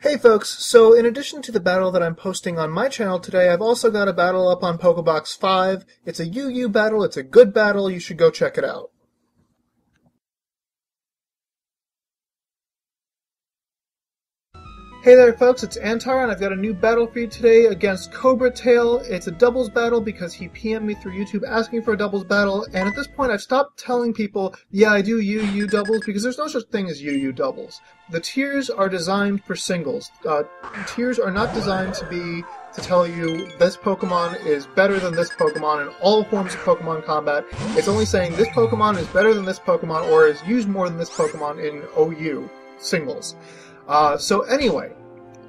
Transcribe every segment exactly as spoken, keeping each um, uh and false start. Hey folks, so in addition to the battle that I'm posting on my channel today, I've also got a battle up on Pokebox five. It's a U U battle, it's a good battle, you should go check it out. Hey there folks, it's Antar and I've got a new battle for you today against KobraTail. It's a doubles battle because he P M'd me through YouTube asking for a doubles battle, and at this point I've stopped telling people, yeah I do U U doubles, because there's no such thing as U U doubles. The tiers are designed for singles. Uh, tiers are not designed to be to tell you this Pokemon is better than this Pokemon in all forms of Pokemon combat. It's only saying this Pokemon is better than this Pokemon or is used more than this Pokemon in O U singles. Uh, so anyway,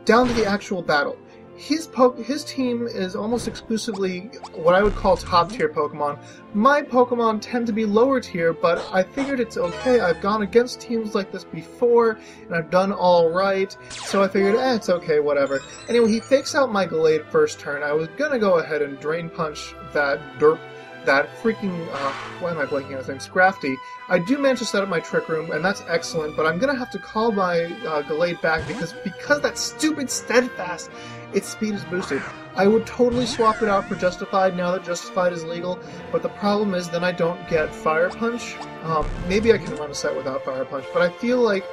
down to the actual battle. His po his team is almost exclusively what I would call top-tier Pokemon. My Pokemon tend to be lower tier, but I figured it's okay. I've gone against teams like this before, and I've done all right, so I figured, eh, it's okay, whatever. Anyway, he fakes out my Gallade first turn. I was gonna go ahead and Drain Punch that derp, that freaking, uh, why am I blanking on his name, Scrafty. I do manage to set up my Trick Room, and that's excellent, but I'm going to have to call my uh, Gallade back because because that stupid Steadfast, its speed is boosted. I would totally swap it out for Justified now that Justified is legal, but the problem is then I don't get Fire Punch. Um, maybe I can run a set without Fire Punch, but I feel like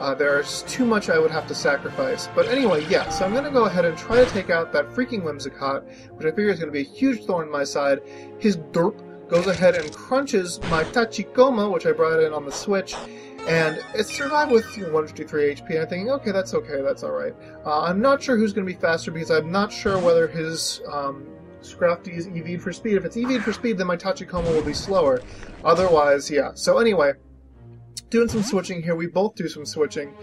Uh, there's too much I would have to sacrifice. But anyway, yeah, so I'm going to go ahead and try to take out that freaking Whimsicott, which I figure is going to be a huge thorn in my side. His derp goes ahead and crunches my Tachikoma, which I brought in on the Switch, and it survived with one fifty-three H P, and I'm thinking, okay, that's okay, that's alright. Uh, I'm not sure who's going to be faster, because I'm not sure whether his um, Scrafty is E V'd for speed. If it's E V'd for speed, then my Tachikoma will be slower. Otherwise, yeah. So anyway, doing some switching here. We both do some switching.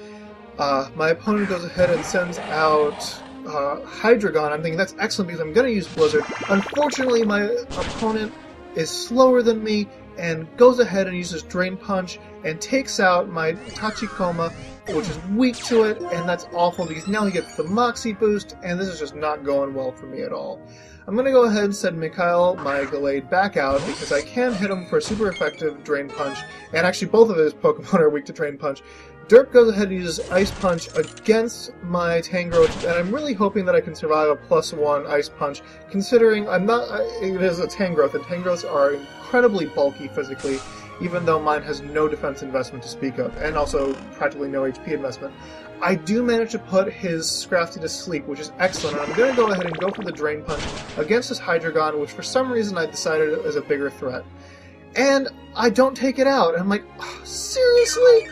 Uh, my opponent goes ahead and sends out uh, Hydreigon. I'm thinking that's excellent because I'm going to use Blizzard. Unfortunately, my opponent is slower than me and goes ahead and uses Drain Punch and takes out my Tachikoma, which is weak to it, and that's awful because now he gets the Moxie boost, and this is just not going well for me at all. I'm going to go ahead and send Mikhail, my Gallade, back out because I can hit him for a super effective Drain Punch, and actually both of his Pokemon are weak to Drain Punch. Derp goes ahead and uses Ice Punch against my Tangrowth, and I'm really hoping that I can survive a plus one Ice Punch, considering I'm not, it is a Tangrowth, and Tangrowths are incredibly bulky physically, even though mine has no defense investment to speak of, and also practically no H P investment. I do manage to put his Scrafty to sleep, which is excellent, and I'm going to go ahead and go for the Drain Punch against his Hydreigon, which for some reason I decided is a bigger threat. And I don't take it out, and I'm like, oh, seriously?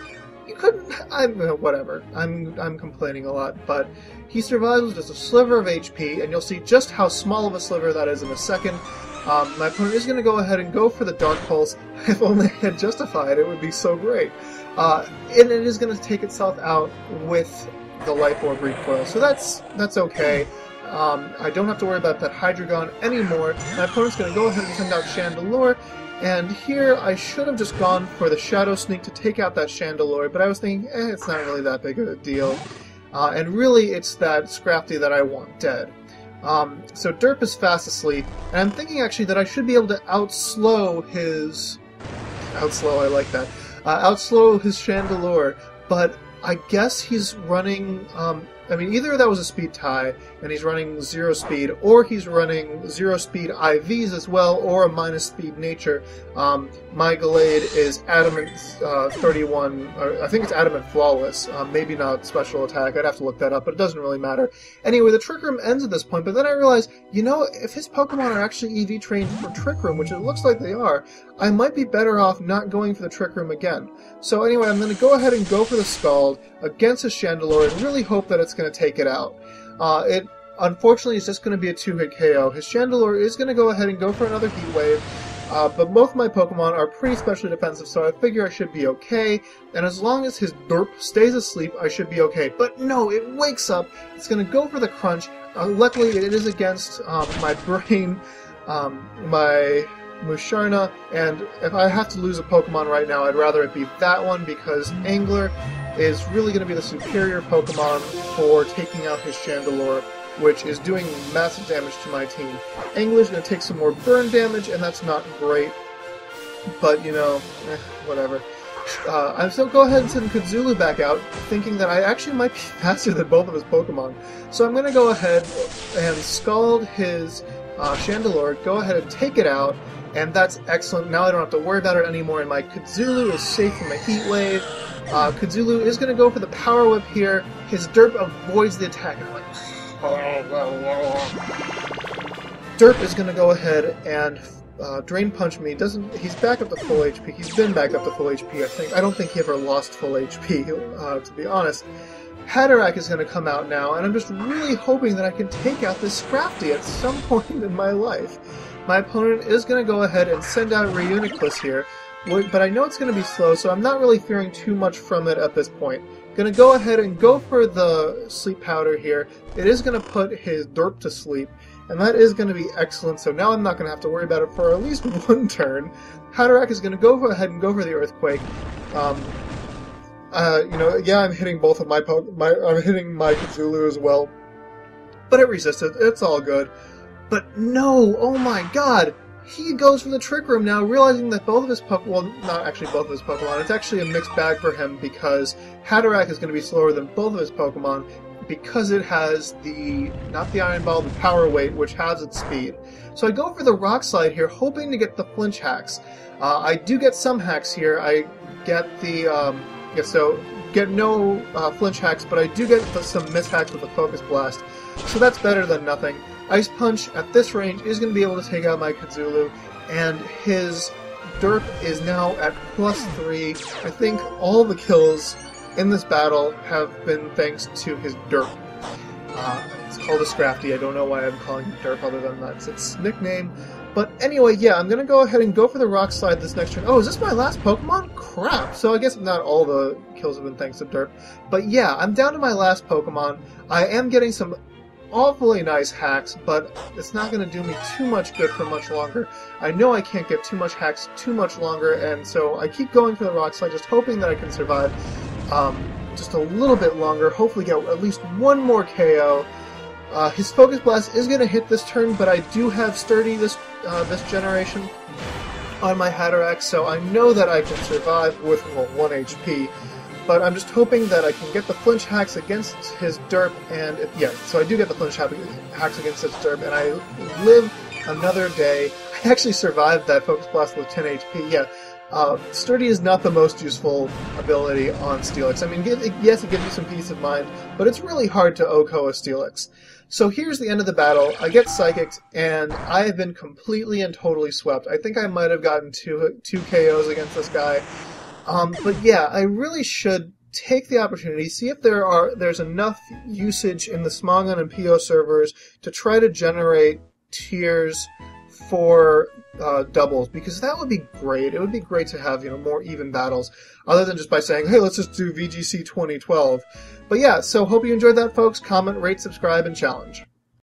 You couldn't? I'm, whatever. I'm, I'm complaining a lot, but he survives with just a sliver of H P, and you'll see just how small of a sliver that is in a second. Um, my opponent is going to go ahead and go for the Dark Pulse. If only I had Justified, it would be so great. Uh, and it is going to take itself out with the Life Orb recoil, so that's that's okay. Um, I don't have to worry about that Hydreigon anymore. My opponent's going to go ahead and send out Chandelure, and here I should have just gone for the Shadow Sneak to take out that Chandelure, but I was thinking, eh, it's not really that big of a deal. Uh, and really, it's that Scrafty that I want dead. Um, so Derp is fast asleep, and I'm thinking actually that I should be able to outslow his... Outslow, I like that. Uh, outslow his Chandelure, but I guess he's running... Um, I mean, either that was a speed tie, and he's running zero speed, or he's running zero speed I Vs as well, or a minus speed nature. Um, my Gallade is Adamant uh, thirty-one, or I think it's Adamant Flawless, um, maybe not Special Attack, I'd have to look that up, but it doesn't really matter. Anyway, the Trick Room ends at this point, but then I realized, you know, if his Pokemon are actually E V trained for Trick Room, which it looks like they are, I might be better off not going for the Trick Room again. So anyway, I'm going to go ahead and go for the Scald against his Chandelure and really hope that it's going to take it out. Uh, it unfortunately is just going to be a two-hit K O. His Chandelure is going to go ahead and go for another Heat Wave, uh, but both my Pokemon are pretty specially defensive, so I figure I should be okay, and as long as his derp stays asleep, I should be okay. But no, it wakes up, it's going to go for the Crunch. Uh, luckily, it is against um, my Brain, um, my Musharna, and if I have to lose a Pokemon right now, I'd rather it be that one, because Angler is really going to be the superior Pokemon for taking out his Chandelure, which is doing massive damage to my team. Angler's going to take some more burn damage, and that's not great, but, you know, eh, whatever. Uh, I'll still go ahead and send K'zulu back out, thinking that I actually might be faster than both of his Pokemon. So I'm going to go ahead and scald his uh, Chandelure, go ahead and take it out, and that's excellent. Now I don't have to worry about it anymore, and my K'zulu is safe from a Heat Wave. Uh, K'zulu is going to go for the Power Whip here. His Derp avoids the attack. I'm like, oh, oh, oh. Derp is going to go ahead and Uh, Drain Punch me. Doesn't he's back up to full H P? He's been back up to full H P. I think I don't think he ever lost full H P. Uh, to be honest, Hatterack is going to come out now, and I'm just really hoping that I can take out this Scrafty at some point in my life. My opponent is going to go ahead and send out Reuniclus here, but I know it's going to be slow, so I'm not really fearing too much from it at this point. Going to go ahead and go for the Sleep Powder here. It is going to put his Derp to sleep. And that is going to be excellent, so now I'm not going to have to worry about it for at least one turn. Hatterack is going to go ahead and go for the Earthquake. Um, uh, you know, yeah, I'm hitting both of my, po my I'm hitting my K'zulu as well. But it resisted, it's all good. But no, oh my god! He goes for the Trick Room now, realizing that both of his Pokemon, well, not actually both of his Pokemon, it's actually a mixed bag for him because Hatterack is going to be slower than both of his Pokemon, because it has the, not the Iron Ball, the Power Weight, which halves its speed. So I go for the Rock Slide here, hoping to get the flinch hacks. Uh, I do get some hacks here. I get the, um, yeah, so get no uh, flinch hacks, but I do get the, some miss hacks with the Focus Blast. So that's better than nothing. Ice Punch at this range is going to be able to take out my K'zulu, and his Derp is now at plus three. I think all the kills in this battle have been thanks to his Derp. Uh, it's called a Scrafty. I don't know why I'm calling it Derp other than that's its nickname. But anyway, yeah, I'm going to go ahead and go for the Rock Slide this next turn. Oh, is this my last Pokemon? Crap! So I guess not all the kills have been thanks to Derp. But yeah, I'm down to my last Pokemon. I am getting some awfully nice hacks, but it's not going to do me too much good for much longer. I know I can't get too much hacks too much longer, and so I keep going for the Rock Slide, just hoping that I can survive Um, just a little bit longer, hopefully get at least one more K O. Uh, his Focus Blast is going to hit this turn, but I do have Sturdy this uh, this generation on my Hatterack, so I know that I can survive with, well, one H P, but I'm just hoping that I can get the flinch hacks against his Derp, and it, yeah, so I do get the flinch hacks against his Derp, and I live another day. I actually survived that Focus Blast with ten H P, yeah. Uh, Sturdy is not the most useful ability on Steelix. I mean, give, yes, it gives you some peace of mind, but it's really hard to O K O a Steelix. So here's the end of the battle. I get Psychicked, and I have been completely and totally swept. I think I might have gotten two, two K Os against this guy. Um, but yeah, I really should take the opportunity, see if there are there's enough usage in the Smogon and P O servers to try to generate tiers for uh, doubles, because that would be great. It would be great to have, you know, more even battles, other than just by saying, hey, let's just do V G C twenty twelve. But yeah, so hope you enjoyed that, folks. Comment, rate, subscribe, and challenge.